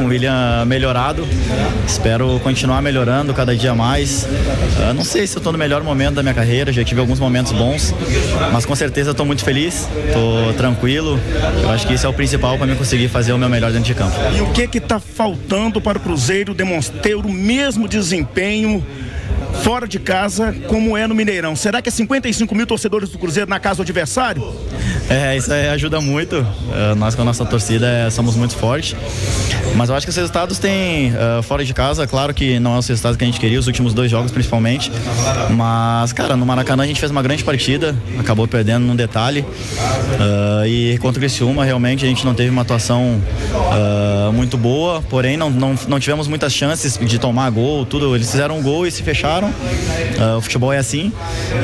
um William melhorado, espero continuar melhorando cada dia mais. Não sei se eu estou no melhor momento da minha carreira, já tive alguns momentos bons, mas com certeza estou muito feliz, estou tranquilo. Eu acho que isso é o principal para mim conseguir fazer o meu melhor dentro de campo. E o que está faltando para o Cruzeiro demonstrar o mesmo desempenho fora de casa, como é no Mineirão? Será que é 55 mil torcedores do Cruzeiro na casa do adversário? Isso aí ajuda muito. Nós com a nossa torcida somos muito fortes. Mas eu acho que os resultados têm fora de casa, claro que não é os resultados que a gente queria, os últimos dois jogos principalmente. Mas, cara, no Maracanã a gente fez uma grande partida, acabou perdendo num detalhe. E contra o Criciúma, realmente a gente não teve uma atuação muito boa, porém não tivemos muitas chances de tomar gol, tudo. Eles fizeram um gol e se fecharam. O futebol é assim,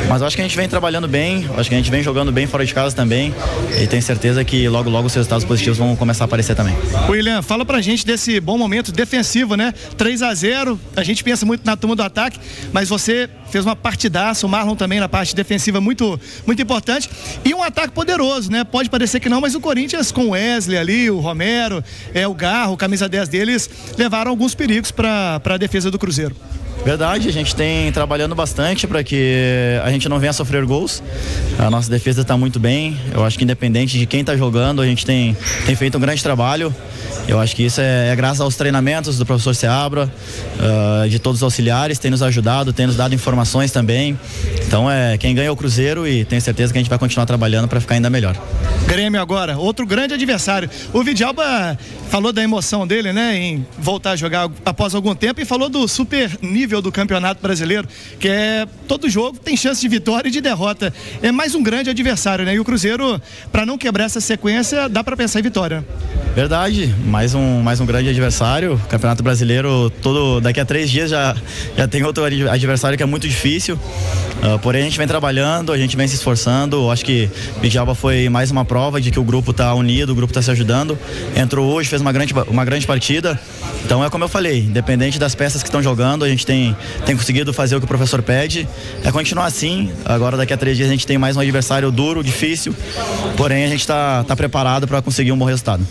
mas eu acho que a gente vem trabalhando bem, acho que a gente vem jogando bem fora de casa também, e tenho certeza que logo logo os resultados positivos vão começar a aparecer também. William, fala pra gente desse bom momento defensivo, né? 3-0, a gente pensa muito na turma do ataque, mas você fez uma partidaça, o Marlon também na parte defensiva muito importante, e um ataque poderoso, né? Pode parecer que não, mas o Corinthians com o Wesley ali, o Romero, o Garro, camisa 10 deles, levaram alguns perigos pra defesa do Cruzeiro. Verdade, a gente tem trabalhando bastante para que a gente não venha a sofrer gols. A nossa defesa está muito bem. Eu acho que independente de quem está jogando, a gente tem feito um grande trabalho. Eu acho que isso é graças aos treinamentos do professor Seabra, de todos os auxiliares, tem nos ajudado, tem nos dado informações também. Então quem ganha é o Cruzeiro, e tenho certeza que a gente vai continuar trabalhando para ficar ainda melhor. Grêmio agora, outro grande adversário. O Villalba falou da emoção dele, né, em voltar a jogar após algum tempo, e falou do super nível do Campeonato Brasileiro, que é todo jogo tem chance de vitória e de derrota. É mais um grande adversário, né? E o Cruzeiro, para não quebrar essa sequência, dá para pensar em vitória. Verdade, mais um grande adversário. Campeonato Brasileiro, daqui a 3 dias já tem outro adversário que é muito difícil. Porém, a gente vem trabalhando, a gente vem se esforçando. Acho que Bidiaba foi mais uma prova de que o grupo está unido, o grupo está se ajudando. Entrou hoje, fez uma grande partida. Então, é como eu falei, independente das peças que estão jogando, a gente tem conseguido fazer o que o professor pede. É continuar assim. Agora, daqui a 3 dias, a gente tem mais um adversário duro, difícil. Porém, a gente está preparado para conseguir um bom resultado.